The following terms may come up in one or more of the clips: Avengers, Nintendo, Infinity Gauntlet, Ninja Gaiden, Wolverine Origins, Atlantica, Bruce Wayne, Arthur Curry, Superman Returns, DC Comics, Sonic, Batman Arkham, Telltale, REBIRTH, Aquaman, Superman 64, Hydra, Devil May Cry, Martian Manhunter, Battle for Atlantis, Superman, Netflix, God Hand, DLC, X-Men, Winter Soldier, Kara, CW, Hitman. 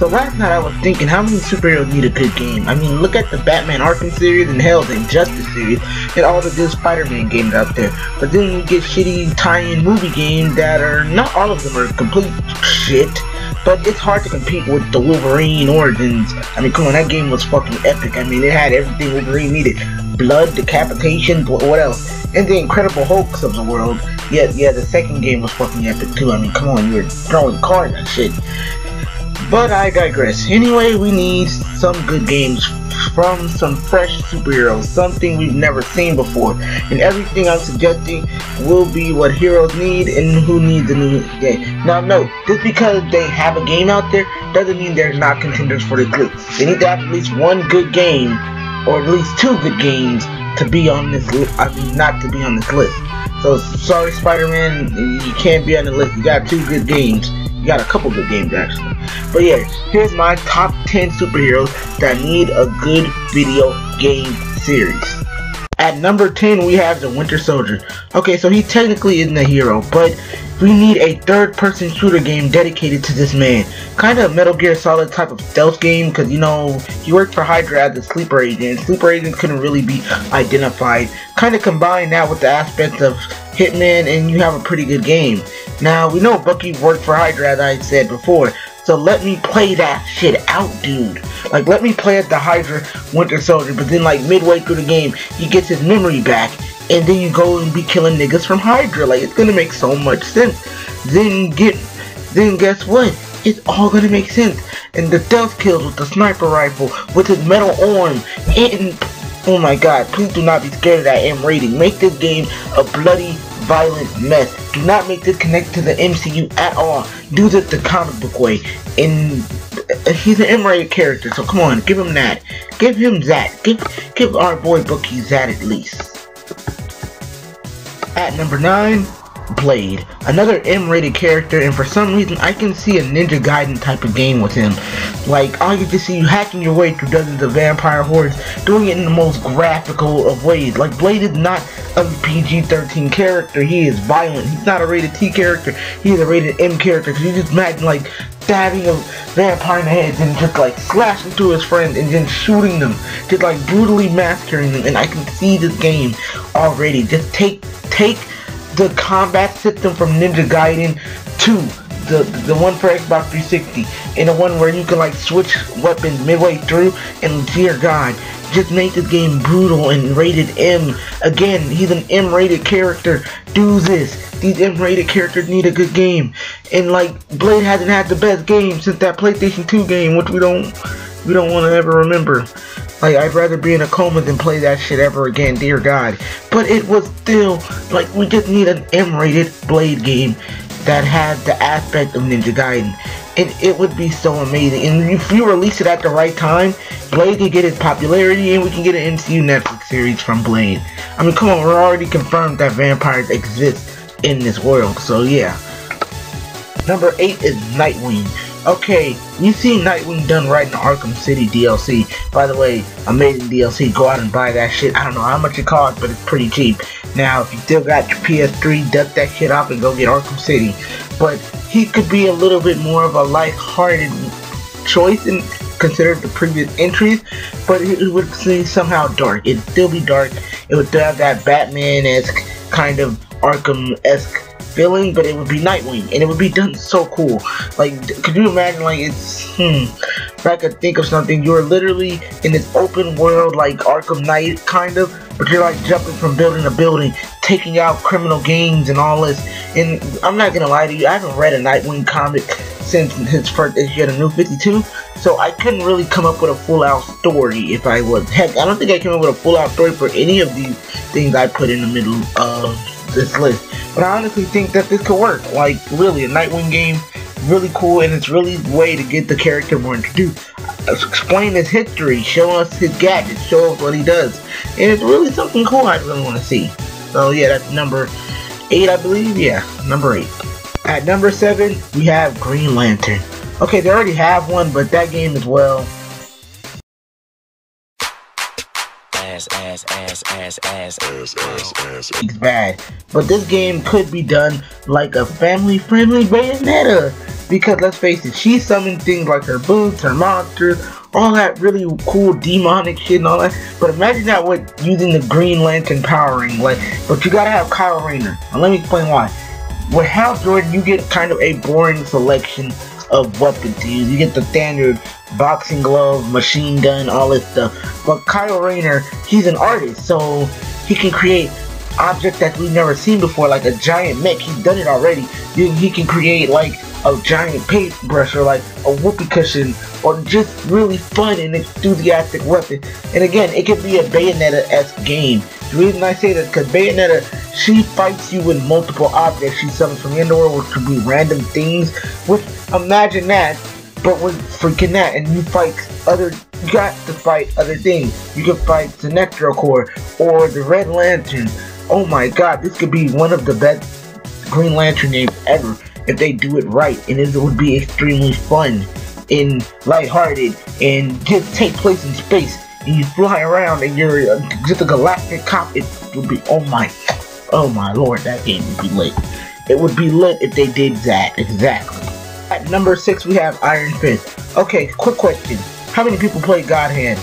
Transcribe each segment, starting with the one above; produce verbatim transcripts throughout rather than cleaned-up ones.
But last night I was thinking, how many superheroes need a good game? I mean, look at the Batman Arkham series and hell, the Injustice series and all the good Spider-Man games out there. But then you get shitty tie-in movie games that are, not all of them are complete shit, but it's hard to compete with the Wolverine Origins. I mean, come on, that game was fucking epic. I mean, it had everything Wolverine needed. Blood, decapitation, what else? And the Incredible Hulks of the world. Yeah, yeah, the second game was fucking epic too. I mean, come on, you were throwing cards and shit. But I digress. Anyway, we need some good games from some fresh superheroes, something we've never seen before. And everything I'm suggesting will be what heroes need and who needs a new game. Now, no, just because they have a game out there doesn't mean they're not contenders for the good. They need to have at least one good game, or at least two good games, to be on this list. I mean, not to be on this list. So, sorry, Spider-Man, you can't be on the list. You got two good games. You got a couple good games, actually. But yeah, here's my top ten superheroes that need a good video game series. At number ten, we have the Winter Soldier. Okay, so he technically isn't a hero, but we need a third-person shooter game dedicated to this man. Kind of a Metal Gear Solid type of stealth game, because, you know, he worked for Hydra as a sleeper agent, and sleeper agents couldn't really be identified. Kind of combine that with the aspects of Hitman, and you have a pretty good game. Now, we know Bucky worked for Hydra, as I said before, so let me play that shit out, dude. Like, let me play as the Hydra Winter Soldier, but then, like, midway through the game, he gets his memory back, and then you go and be killing niggas from Hydra. Like, it's gonna make so much sense. Then get, then guess what? It's all gonna make sense. And the stealth kills with the sniper rifle, with his metal arm, and oh my god, please do not be scared of that M rating. Make this game a bloody, violent mess. Do not make this connect to the M C U at all. Do this the comic book way. And he's an M-rated character, so come on, give him that. Give him that. Give give our boy Bucky that at least. At number nine, Blade. Another M-rated character, and for some reason I can see a Ninja Gaiden type of game with him. Like, I get to see you hacking your way through dozens of vampire hordes, doing it in the most graphical of ways. Like, Blade is not a P G thirteen character, he is violent. He's not a rated T character, he is a rated M character. Cause you just imagine, like, stabbing a vampire in the head, and just, like, slashing through his friends, and then shooting them. Just, like, brutally massacring them, and I can see this game already. Just take, take the combat system from Ninja Gaiden to the, the one for Xbox three sixty, and the one where you can, like, switch weapons midway through, and dear god, just make this game brutal and rated M. Again, he's an M-rated character. Do this. These M-rated characters need a good game. And, like, Blade hasn't had the best game since that PlayStation two game, which we don't we don't want to ever remember. Like, I'd rather be in a coma than play that shit ever again, dear god. But it was still, like, we just need an M-rated Blade game that has the aspect of Ninja Gaiden. And it would be so amazing. And if you release it at the right time, Blade can get its popularity, and we can get an M C U Netflix series from Blade. I mean, come on, we're already confirmed that vampires exist in this world, so yeah. Number eight is Nightwing. Okay, you see Nightwing done right in the Arkham City D L C. By the way, amazing D L C. Go out and buy that shit. I don't know how much it costs, but it's pretty cheap. Now, if you still got your P S three, duck that shit off and go get Arkham City. But he could be a little bit more of a light-hearted choice and considered the previous entries, but it would seem somehow dark. It'd still be dark. It would still have that Batman-esque kind of Arkham-esque feeling, but it would be Nightwing, and it would be done so cool. Like, could you imagine? Like, it's hmm. If I could think of something, you're literally in this open world, like Arkham Knight, kind of, but you're like jumping from building to building, taking out criminal gangs and all this. And I'm not gonna lie to you, I haven't read a Nightwing comic since his first issue of the New fifty-two, so I couldn't really come up with a full-out story if I was. Heck, I don't think I came up with a full-out story for any of these things I put in the middle of this list. But I honestly think that this could work. Like, really, a Nightwing game, really cool, and it's really a way to get the character more introduced. Explain his history, show us his gadgets, show us what he does. And it's really something cool I really want to see. So yeah, that's number eight, I believe. Yeah, number eight. At number seven, we have Green Lantern. Okay, they already have one, but that game as well. Ass, ass, ass, ass, ass, ass, ass. It's bad, but this game could be done like a family-friendly Bayonetta. because let's face it, she summoned things like her boots, her monsters, all that really cool demonic shit and all that. But imagine that with using the Green Lantern power ring, like, but you gotta have Kyle Rayner. And let me explain why. With Hal Jordan, you get kind of a boring selection of weapons to use. You get the standard boxing glove, machine gun, all this stuff. But Kyle Rayner, he's an artist, so he can create objects that we've never seen before, like a giant mech. He's done it already. He can create like a giant paintbrush or like a whoopee cushion or just really fun and enthusiastic weapon. And again, it could be a Bayonetta-esque game. The reason I say that is because Bayonetta, she fights you with multiple objects she summons from the underworld, which could be random things. Which, imagine that, but with freaking that, and you fight other, you got to fight other things. You could fight the Necrocore or the Red Lantern. Oh my god, this could be one of the best Green Lantern names ever if they do it right, and it would be extremely fun and lighthearted and just take place in space. And you fly around and you're just a galactic cop. It would be, oh my, oh my lord, that game would be lit. It would be lit if they did that, exactly. At number six, we have Iron Fist. Okay, quick question. How many people play God Hand?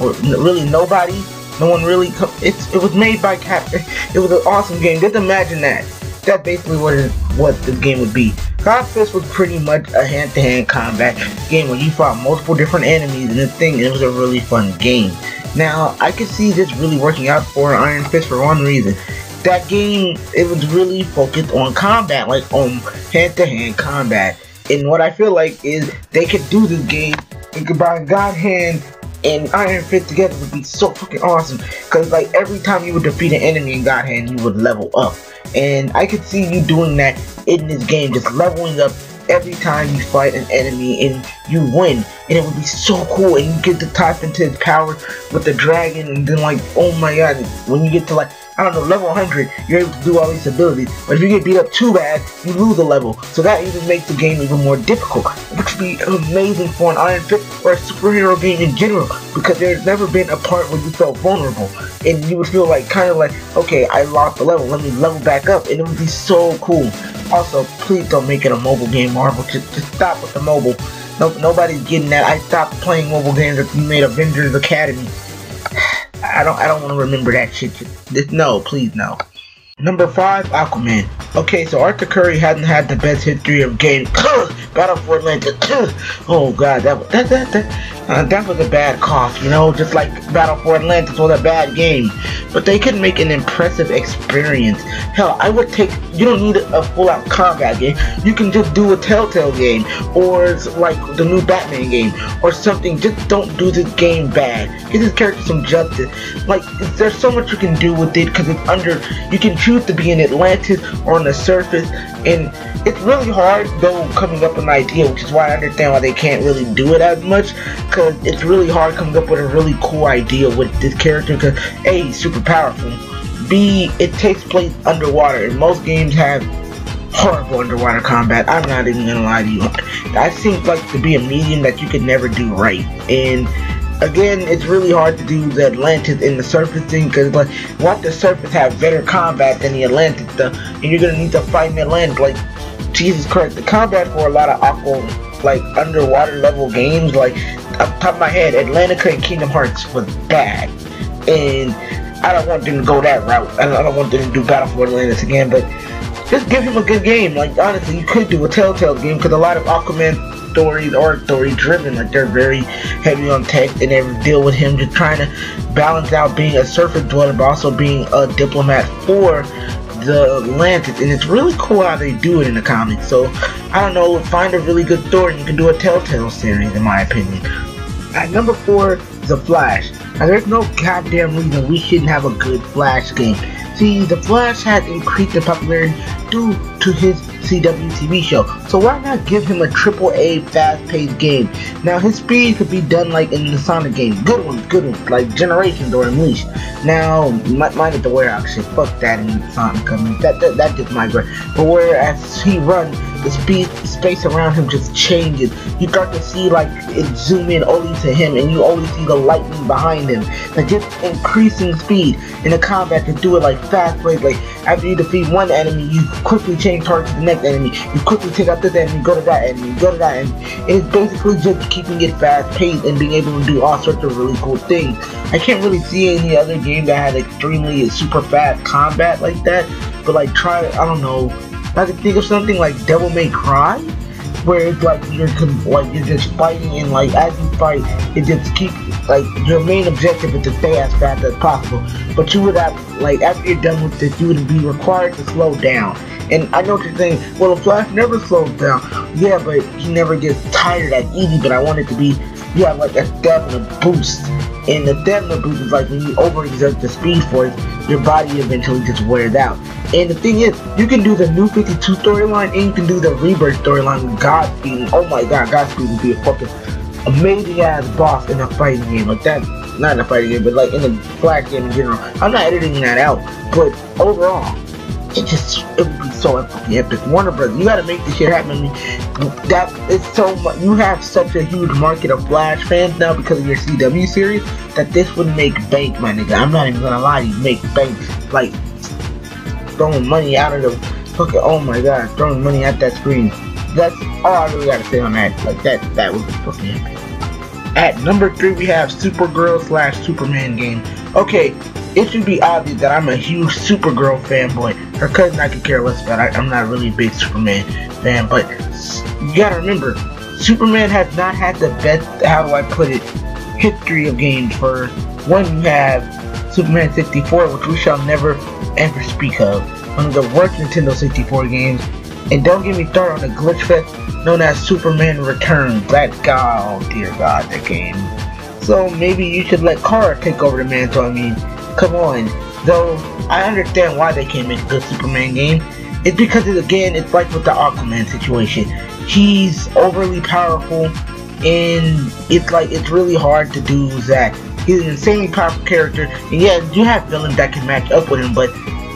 Or really nobody? No one really? It's, it was made by Cap. It was an awesome game. Just imagine that. That's basically what it, what this game would be. God Fist was pretty much a hand-to-hand combat game where you fought multiple different enemies and this thing, and it was a really fun game. Now, I could see this really working out for Iron Fist for one reason. That game, it was really focused on combat, like on hand-to-hand combat. And what I feel like is they could do this game and combine God Hand and Iron Fist together would be so freaking awesome. Cause like every time you would defeat an enemy in God Hand, you would level up. And I could see you doing that in this game, just leveling up every time you fight an enemy and you win. And it would be so cool, and you get to tap into his power with the dragon, and then like, oh my god, when you get to like, I don't know, level one hundred, you're able to do all these abilities. But if you get beat up too bad, you lose a level. So that even makes the game even more difficult, which would be amazing for an Iron Fist or a superhero game in general, because there's never been a part where you felt vulnerable. And you would feel like, kind of like, okay, I lost a level, let me level back up, and it would be so cool. Also, please don't make it a mobile game, Marvel. Just, just stop with the mobile. Nope, nobody's getting that. I stopped playing mobile games if you made Avengers Academy. I don't I don't want to remember that shit. No, please, no. Number five, Aquaman. Okay, so Arthur Curry hasn't had the best history of game. Battle for Atlantis. Oh god, that was, that that that, uh, that was a bad cough, you know, just like Battle for Atlantis was a bad game. But they could make an impressive experience. Hell, I would take. You don't need a, a full-out combat game. You can just do a Telltale game, or like the new Batman game, or something. Just don't do this game bad. Give this character some justice. Like, there's so much you can do with it because it's under. You can choose to be in Atlantis or on the surface, and it's really hard though coming up with an idea, which is why I understand why they can't really do it as much, because it's really hard coming up with a really cool idea with this character, because A, he's super powerful, B, it takes place underwater, and most games have horrible underwater combat. I'm not even gonna lie to you. That seems like to be a medium that you could never do right. And again, it's really hard to do the Atlantis in the surface thing, because like, what the surface have better combat than the Atlantis stuff, and you're gonna need to fight in Atlantis. Like, Jesus Christ, the combat for a lot of aqua, like underwater level games, like off the top of my head, Atlantica and Kingdom Hearts was bad, and I don't want them to go that route. I don't, I don't want them to do Battle for Atlantis again, but just give him a good game. Like honestly, you could do a Telltale game, because a lot of Aquaman stories are story driven, like they're very heavy on text, and they deal with him just trying to balance out being a surface dweller but also being a diplomat for the Atlantis, and it's really cool how they do it in the comics. So I don't know, find a really good story and you can do a Telltale series in my opinion. At number four, the Flash. Now there's no goddamn reason we shouldn't have a good Flash game. See, the Flash has increased in popularity due to his C W T V show, so why not give him a triple A fast-paced game? Now his speed could be done like in the Sonic game, good ones, good ones, like Generations or Unleashed. Now, mine is the warehouse shit, fuck that in Sonic, I mean, that, that, that just migrates. But whereas he runs, the speed space around him just changes. You start to see like it zoom in only to him, and you only see the lightning behind him. Like just increasing speed in the combat to do it like fast ways. Like after you defeat one enemy, you quickly change parts to the next enemy, you quickly take out this enemy, go to that enemy, go to that enemy. It's basically just keeping it fast paced and being able to do all sorts of really cool things. I can't really see any other game that had extremely super fast combat like that, but like try, I don't know, I can think of something like Devil May Cry, where it's like you're like you're just fighting, and like as you fight, it just keeps like your main objective is to stay as fast as possible. But you would have like after you're done with this, you would be required to slow down. And I know what you're saying. Well, the Flash never slows down. Yeah, but he never gets tired as easy. But I want it to be you have like a stamina boost, and the stamina boost is like when you overexert the speed for it, your body eventually just wears out. And the thing is, you can do the New fifty-two storyline, and you can do the Rebirth storyline with Godspeed. Oh my god, Godspeed would be a fucking amazing ass boss in a fighting game. Like that, not in a fighting game, but like in a Flash game in general. I'm not editing that out, but overall, it just, it would be so epic. Warner Brothers, you gotta make this shit happen. I mean, that is so much, you have such a huge market of Flash fans now because of your C W series, that this would make bank, my nigga. I'm not even gonna lie to you, make bank. Like, throwing money out of the fucking, oh my god, throwing money at that screen. That's all I really gotta say on that. Like that, that was fucking epic. At number three, we have Supergirl slash Superman game. Okay, it should be obvious that I'm a huge Supergirl fanboy. Her cousin I could care less about. I, I'm not really a big Superman fan, but you gotta remember, Superman has not had the best, how do I put it, history of games. For one, you have Superman sixty-four, which we shall never ever speak of, one of the worst Nintendo sixty-four games, and don't get me started on the glitch fest known as Superman Returns. That god, oh dear god, that game. So maybe you should let Kara take over the mantle. I mean, come on. Though I understand why they can't make a good Superman game. It's because it, again, it's like with the Aquaman situation. He's overly powerful, and it's like it's really hard to do that. He's an insanely powerful character, and yeah, you have villains that can match up with him, but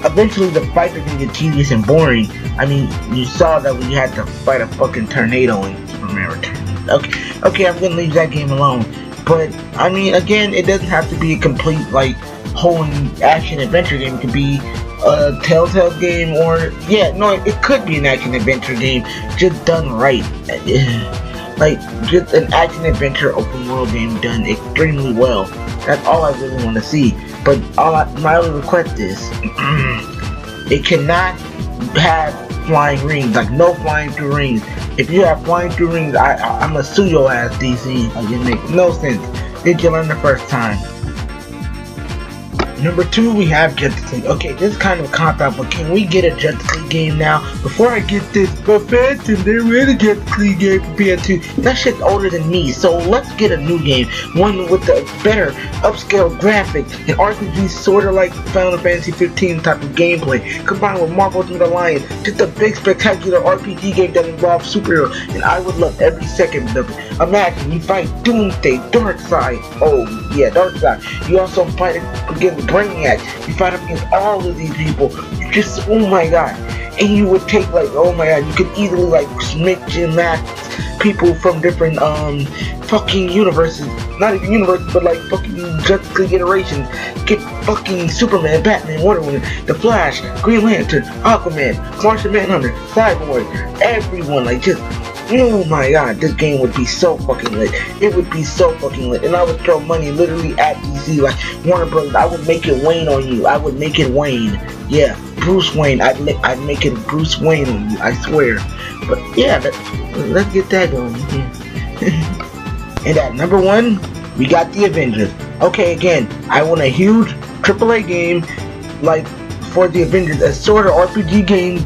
eventually the fights are gonna get tedious and boring. I mean, you saw that when you had to fight a fucking tornado in Superman Returns. Okay, okay, I'm gonna leave that game alone. But I mean, again, it doesn't have to be a complete like whole action adventure game. It could be a Telltale game, or yeah, no, it could be an action adventure game just done right. Like, just an action-adventure open-world game done extremely well. That's all I really want to see. But all I, my only request is, it cannot have flying rings. Like, no flying through rings. If you have flying through rings, I, I, I'm a sue your ass, D C. Like, it makes no sense. Did you learn the first time? Number two, we have Justice League. Okay, this is kind of a cop-out, but can we get a Justice League game now? Before I get this, but Phantom, there is a Justice League game for P S two. That shit's older than me, so let's get a new game. One with a better upscale graphics, an R P G sort of like Final Fantasy fifteen type of gameplay, combined with Marvel Ultimate Alliance. Just a big, spectacular R P G game that involves superheroes, and I would love every second of it. Imagine, you fight Doomsday, Darkseid. Oh, yeah, Darkseid. You also fight against Brainiac. You fight up against all of these people. You just, oh my god. And you would take like, oh my god, you could easily like mix and match people from different um fucking universes. Not even universes, but like fucking Justice League iterations. Get fucking Superman, Batman, Wonder Woman, The Flash, Green Lantern, Aquaman, Martian Manhunter, Cyborg, everyone. Like just, oh my god, this game would be so fucking lit. It would be so fucking lit. And I would throw money literally at D C, like Warner Brothers. I would make it Wayne on you. I would make it Wayne. Yeah, Bruce Wayne. I'd, I'd make it Bruce Wayne on you, I swear. But yeah, that, let's get that going. And at number one, we got the Avengers. Okay, again, I want a huge triple A game like for the Avengers. A sort of R P G game,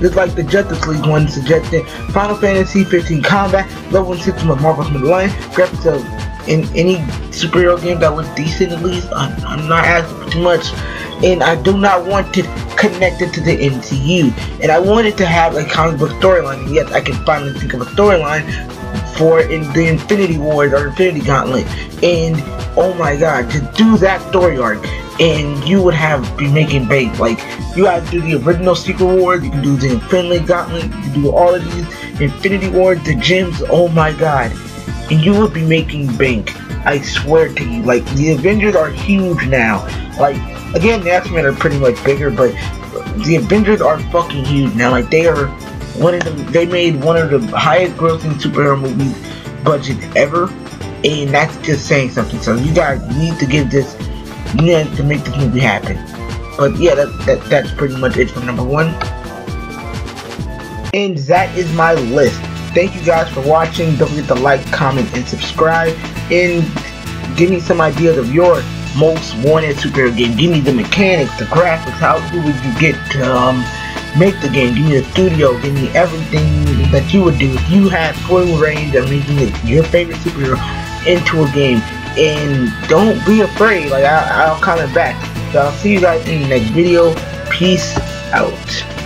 just like the Justice League one suggested. Final Fantasy fifteen combat, level one system of Marvel Ultimate Alliance, graphics of in any superhero game that looks decent at least. I'm, I'm not asking for too much, and I do not want it connected to the M C U. And I wanted to have a comic book storyline, and yes, I can finally think of a storyline for in the Infinity Wars or Infinity Gauntlet. And oh my god, to do that story arc, and you would have be making bait. Like, you have to do the original Secret Wars, you can do the Infinity Gauntlet, you can do all of these Infinity Wars, the gems, oh my god. And you would be making bank, I swear to you. Like, the Avengers are huge now. Like, again, the X-Men are pretty much bigger, but the Avengers are fucking huge now. Like, they are one of the, they made one of the highest grossing superhero movies budget ever, and that's just saying something. So you guys need to give this, you need to make this movie happen. But yeah, that, that that's pretty much it for number one, and that is my list. Thank you guys for watching. Don't forget to like, comment, and subscribe, and give me some ideas of your most wanted superhero game. Give me the mechanics, the graphics, how would you get to um, make the game, give me the studio, give me everything that you would do if you had full range of making it your favorite superhero into a game. And don't be afraid, like I, I'll comment back. So I'll see you guys in the next video. Peace out.